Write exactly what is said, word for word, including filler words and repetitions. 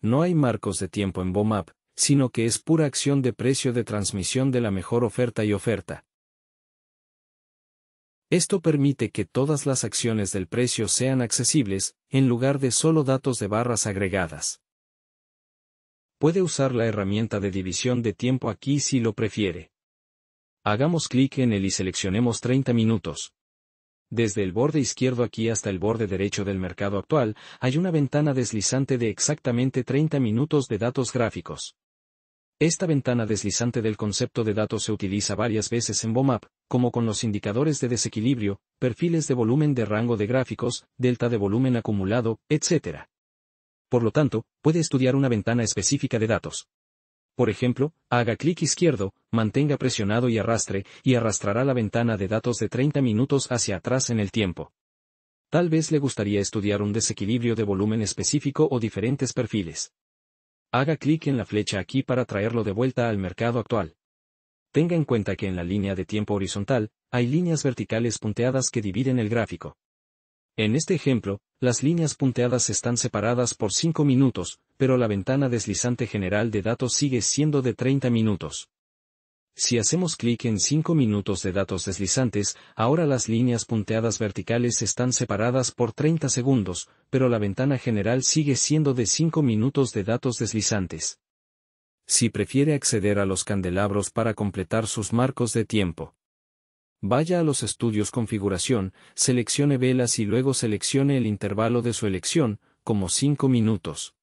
No hay marcos de tiempo en Bookmap, sino que es pura acción de precio de transmisión de la mejor oferta y oferta. Esto permite que todas las acciones del precio sean accesibles, en lugar de solo datos de barras agregadas. Puede usar la herramienta de división de tiempo aquí si lo prefiere. Hagamos clic en él y seleccionemos treinta minutos. Desde el borde izquierdo aquí hasta el borde derecho del mercado actual, hay una ventana deslizante de exactamente treinta minutos de datos gráficos. Esta ventana deslizante del concepto de datos se utiliza varias veces en Bookmap, como con los indicadores de desequilibrio, perfiles de volumen de rango de gráficos, delta de volumen acumulado, etcétera. Por lo tanto, puede estudiar una ventana específica de datos. Por ejemplo, haga clic izquierdo, mantenga presionado y arrastre, y arrastrará la ventana de datos de treinta minutos hacia atrás en el tiempo. Tal vez le gustaría estudiar un desequilibrio de volumen específico o diferentes perfiles. Haga clic en la flecha aquí para traerlo de vuelta al mercado actual. Tenga en cuenta que en la línea de tiempo horizontal, hay líneas verticales punteadas que dividen el gráfico. En este ejemplo, las líneas punteadas están separadas por cinco minutos, pero la ventana deslizante general de datos sigue siendo de treinta minutos. Si hacemos clic en cinco minutos de datos deslizantes, ahora las líneas punteadas verticales están separadas por treinta segundos, pero la ventana general sigue siendo de cinco minutos de datos deslizantes. Si prefiere acceder a los candelabros para completar sus marcos de tiempo, vaya a los estudios configuración, seleccione velas y luego seleccione el intervalo de su elección, como cinco minutos.